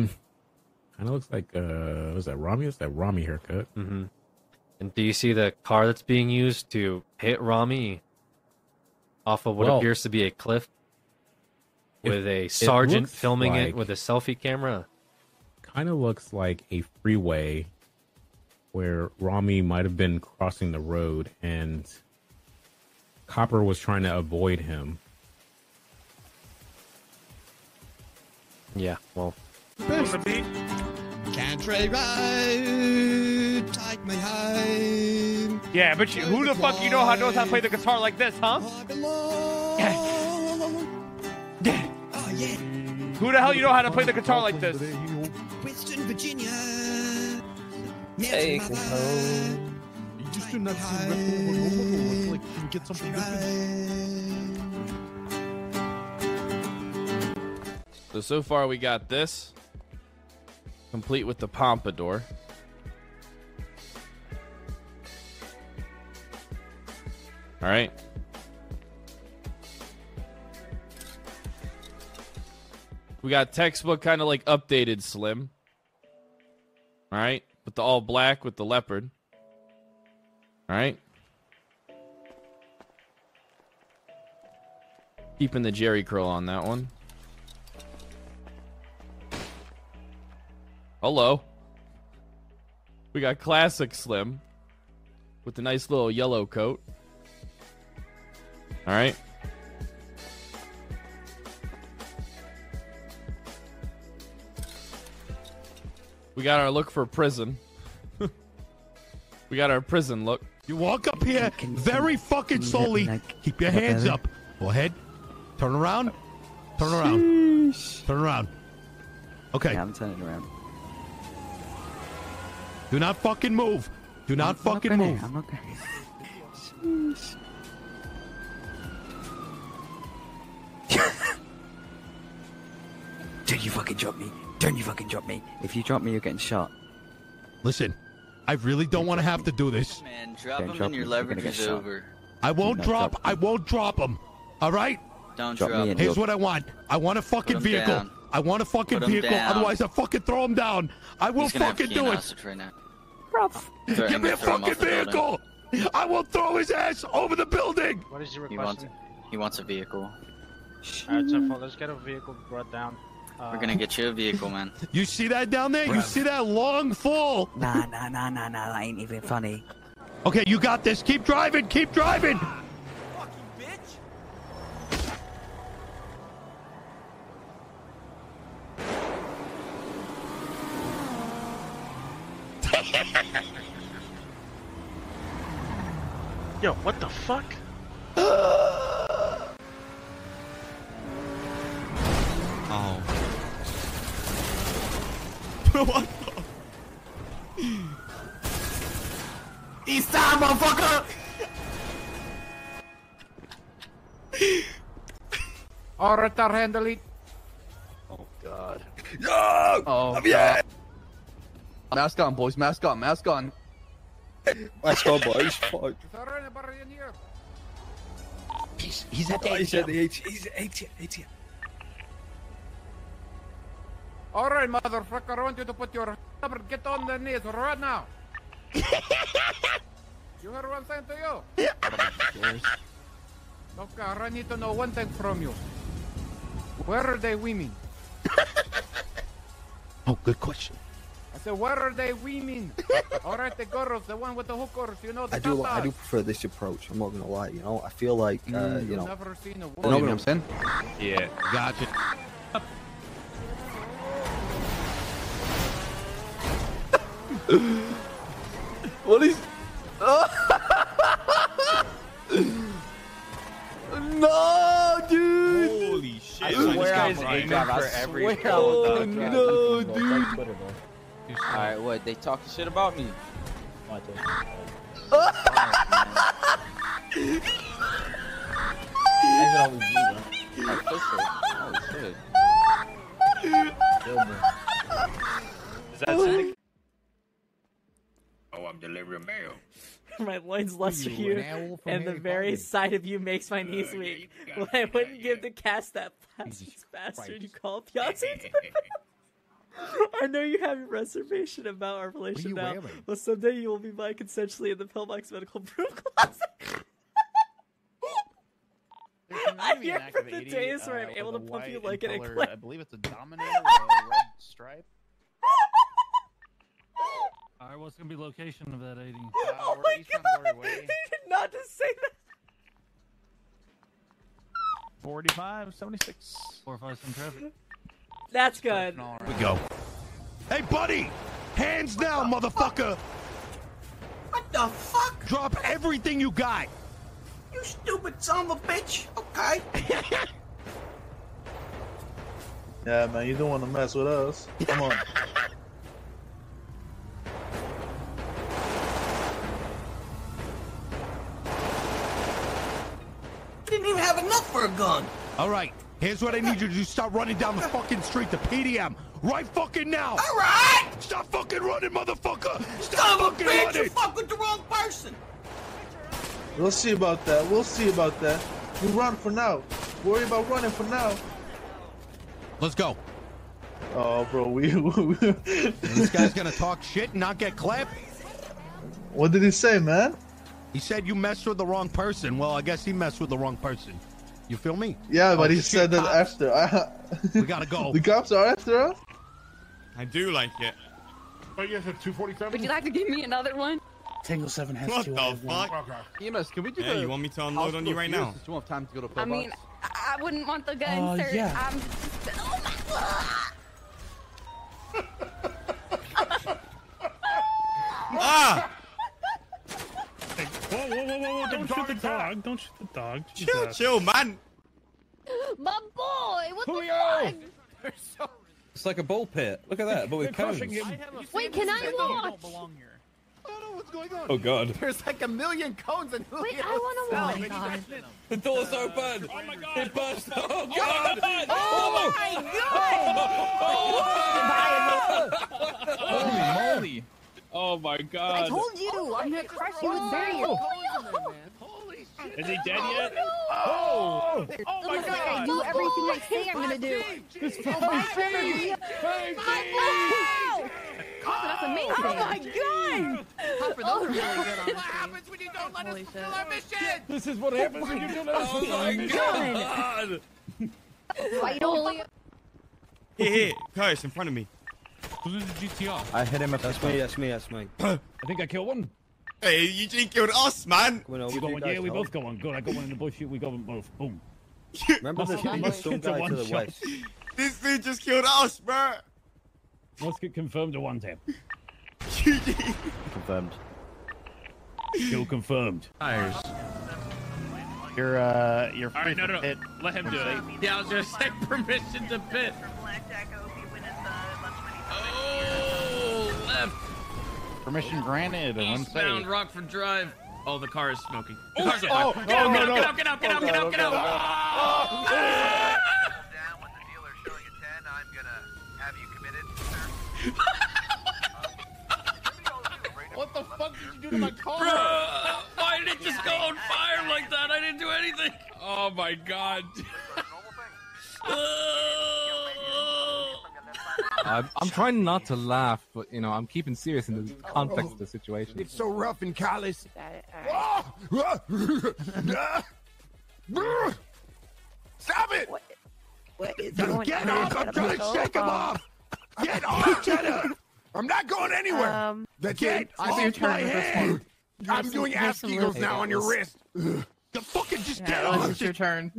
Kind of looks like was that Ramee? It's that Ramee haircut. Mm-hmm. And do you see the car that's being used to hit Ramee off of what appears to be a cliff? With a sergeant filming it with a selfie camera. Kind of looks like a freeway where Ramee might have been crossing the road and Copper was trying to avoid him. Yeah, well. Country road, take me home. Yeah, but you, who the fuck you know how knows how to play the guitar like this, huh? Who the hell you know how to play the guitar like this? Western Virginia. Hey, you just do not see wrestling like you can get something different. So far we got this. Complete with the pompadour. Alright. We got textbook kind of like updated Slim. All right. With the all black with the leopard. All right. Keeping the Jerry curl on that one. Hello. We got classic Slim with the nice little yellow coat. All right. We got our look for prison. We got our prison look. You walk up here very fucking slowly. Keep your hands up. Go ahead. Turn around. Turn around. Turn around. Okay. Yeah, I'm turning around. Do not fucking move. Do not fucking move. I'm not gonna. Dude, you fucking dropped me. Don't you fucking drop me. If you drop me, you're getting shot. Listen, I really don't want to have to do this. Man, drop him and your leverage is over. I won't drop. I won't drop him. All right? Don't drop me. Here's what I want. I want a fucking vehicle. I want a fucking vehicle. Otherwise, I'll fucking throw him down. I will fucking do it. Give me a fucking vehicle. I will throw his ass over the building. What is your request? He wants a vehicle. All right, so let's get a vehicle brought down. We're gonna get you a vehicle, man. You see that down there? Bruh. You see that long fall? Nah. That ain't even funny. Okay, you got this. Keep driving. Keep driving. Fucking bitch. Yo, what the fuck? Oh. What the? East side, motherfucker! Alright, I'll handle it. Oh god. No! Oh yeah! Mask on, boys. Mask on. Mask on. Mask on, boys. Fuck. He's at the ATM. He's at the ATM. All right, motherfucker, I want you to put your get on the knees right now. You heard what I'm saying to you? Okay, I need to know one thing from you. Where are they women? Oh, good question. I said, where are they women? All right, the girls, the one with the hookers, you know. The I do prefer this approach. I'm not gonna lie, you know. I feel like, you know. Never seen a woman. You know what I'm saying? Yeah, gotcha. What is? Oh. No, dude! Holy shit! I swear, no, dude! All right, what? They talking shit about me? Is that sick? Oh, I'm delivering mail. My loins lust for you, and the very sight of you makes my knees weak. Well, I wouldn't give the cast that bastard you call Piazza. I know you have your reservation about our relation now, but someday you will be mine consensually in the Pillbox Medical Proof Closet. I'm here for the days where I'm able to pump you like an color, I believe it's a domino with a red stripe. Alright, what's gonna be location of that 80? Oh my God! They did not just say that! 45, 76. 45, some traffic. That's good. Right. Here we go. Hey, buddy! Hands down, motherfucker! What the fuck? Drop everything you got! You stupid son of a bitch! Okay? Yeah, man, you don't want to mess with us. Come on. A gun. All right, here's what I need you to do. Stop running down the fucking street to PDM right fucking now. All right. Stop fucking running, motherfucker. Stop fucking running. You fuck with the wrong person. We'll see about that. We'll see about that. We run for now. Worry about running for now. Let's go. Oh, bro, we this guy's gonna talk shit and not get clapped. What did he say, man? He said you messed with the wrong person. Well, I guess he messed with the wrong person. You feel me? Yeah, but he said that after. We gotta go. The cops are after us? I do like it. But you guys have 247? Would you like to give me another one? Tango 7 has what the fuck? EMS, can we do that? Yeah, you want me to unload on you right now? You won't have time to go to Pillbox. I mean, I wouldn't want the gun, sir. Yeah. I'm just... Oh my God! Ah! Whoa, whoa, whoa, whoa, don't shoot the dog. Don't shoot the dog. Chill, chill, man. My boy, what the fuck? So... It's like a bull pit. Look at that, but with cones. Wait, can I watch? I don't know what's going on. Oh, God. There's like a million cones in Julio. Wait, I want to watch. The door's open. Oh, my God. It burst. Oh, God. Oh, my God. Holy moly. Oh my God! I told you, I'm gonna crush you with barriers. Holy shit! Is he dead yet? No. Oh! Oh my God! Like I do everything I say I'm gonna do. This fucking crazy! Wow! That's amazing! Oh my God! Those are really good. What happens when you don't let us fulfill our mission? This is what happens when you don't let us fulfill our mission. Oh my God! Why don't? Hey, guys, in front of me. Who's in the GTR? I hit him up. That's me, that's me, that's me. I think I killed one. Hey, you didn't kill us, man. Well, no, we got one. Yeah, we both got one. Good, I got one in the bush. We got them both. Boom. Remember this some guy to the west. This dude just killed us, bro. Let's get confirmed to one tap. Confirmed. Still confirmed. Tires. Your friend to pit. Let him do it. Yeah, I was gonna say permission to pit. Oh, left. Permission granted. Eastbound Rockford Drive. Oh, the car is smoking. The car's smoking. Get out, get out, get out, get out, get out, get out. Down with the dealer showing a 10. I'm gonna have you committed, sir. What the fuck did you do to my car? Bro, why did it just go on fire like that? I didn't do anything. Oh my God. I'm trying not to laugh, but you know I'm keeping serious in the context of the situation. It's so rough and callous. Stop it! What is going Get off! I'm trying to shake him off. Get off, Cheddar! I'm not going anywhere. Get off my head! I'm doing ass eagles now on your wrist. The fucking just get on. It's your turn.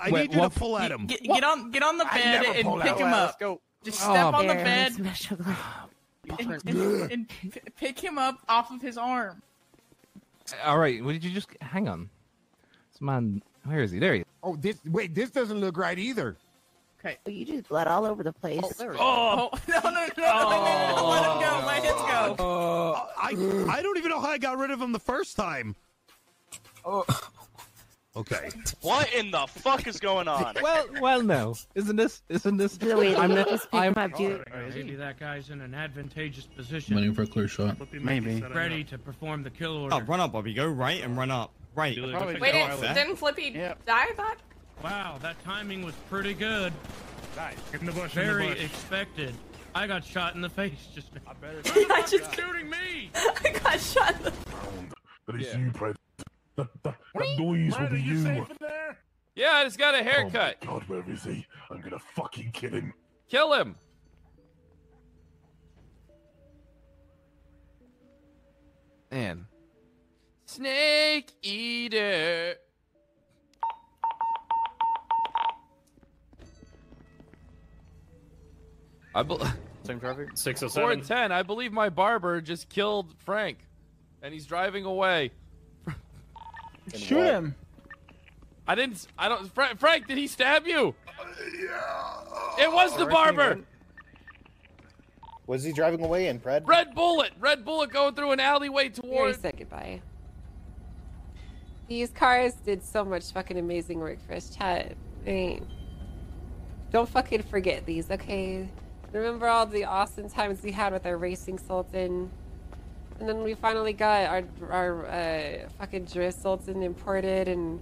I need you to pull at him. Get on the bed and pick him up. Go. Just step on the bed and pick him up off of his arm. All right, what did you just hang on? This man, where is he? There he is. Oh, this doesn't look right either. Okay, well, you just blood all over the place. Oh, no, let him go, let him go. I don't even know how I got rid of him the first time. Oh. Okay. What in the fuck is going on? Well, no. Isn't this? Really, I'm up, dude. Maybe that guy's in an advantageous position. Waiting for a clear shot. Maybe. Ready to perform the kill order. Oh, run up, Bobby. Go right and run up. Right. Wait, didn't Flippy die, Bob? Wow, that timing was pretty good. Nice. Get in the bush. Very expected. I got shot in the face just now. Shooting me! I got shot in the face. That is you, President. That noise will be you. Safe in there? Yeah, I just got a haircut. Oh my God, where is he? I'm gonna fucking kill him. Kill him! Man. Snake eater. Same traffic? 607. 410. I believe my barber just killed Frank. And he's driving away. Shoot him. Frank, did he stab you? Yeah. It was the barber. Was he driving away in, Fred? Red bullet going through an alleyway towards. He said goodbye. These cars did so much fucking amazing work for us, chat. I mean, don't fucking forget these, okay? Remember all the awesome times we had with our Racing Sultan. And then we finally got our fucking Drift Sultan imported, and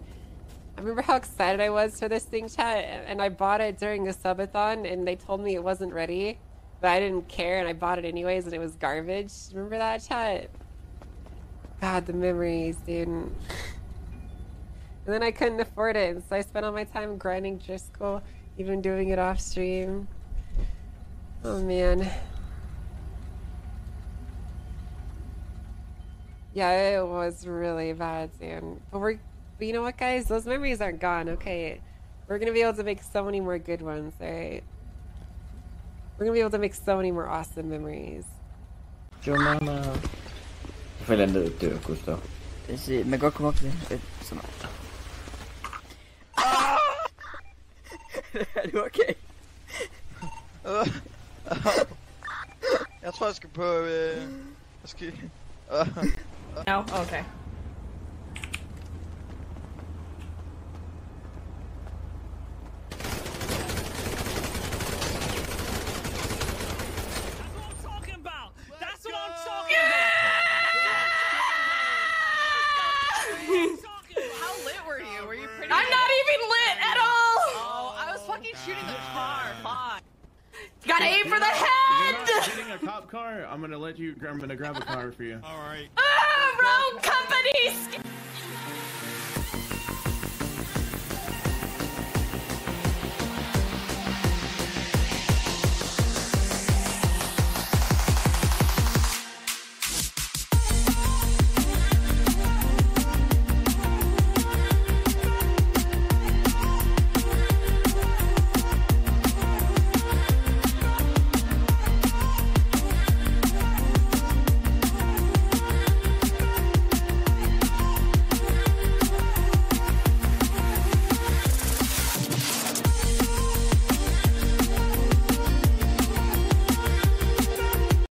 I remember how excited I was for this thing, chat, and I bought it during the subathon, and they told me it wasn't ready, but I didn't care, and I bought it anyways, and it was garbage. Remember that, chat? God, the memories, dude. And then I couldn't afford it, and so I spent all my time grinding Driscoll, even doing it off stream. Oh, man. Yeah, it was really bad, dude. But you know what, guys? Those memories aren't gone, okay? We're gonna be able to make so many more good ones, alright? We're gonna be able to make so many more awesome memories. Your mama. Fue el ende de Gusto. Sí, me go como que se mata. Are you okay? Jag tror jag ska på... Jag ska... No? Okay. I'm gonna grab a car for you. All right. Ah, wrong company.